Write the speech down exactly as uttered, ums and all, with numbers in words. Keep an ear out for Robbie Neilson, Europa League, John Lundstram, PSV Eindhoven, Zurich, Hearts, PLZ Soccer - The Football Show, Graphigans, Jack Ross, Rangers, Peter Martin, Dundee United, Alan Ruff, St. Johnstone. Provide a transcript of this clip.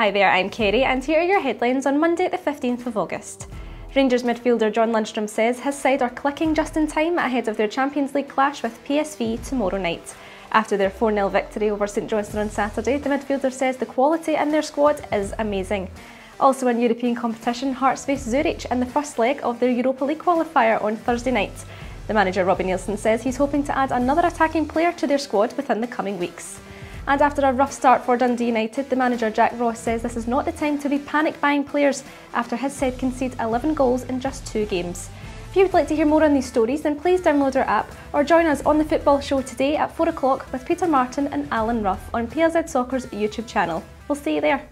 Hi there, I'm Kerry and here are your headlines on Monday the fifteenth of August. Rangers midfielder John Lundstram says his side are clicking just in time ahead of their Champions League clash with P S V tomorrow night. After their four nil victory over Saint Johnstone on Saturday, the midfielder says the quality in their squad is amazing. Also in European competition, Hearts face Zurich in the first leg of their Europa League qualifier on Thursday night. The manager Robbie Neilson says he's hoping to add another attacking player to their squad within the coming weeks. And after a rough start for Dundee United, the manager Jack Ross says this is not the time to be panic buying players after his side concede eleven goals in just two games. If you would like to hear more on these stories, then please download our app or join us on The Football Show today at four o'clock with Peter Martin and Alan Ruff on P S V Soccer's YouTube channel. We'll see you there.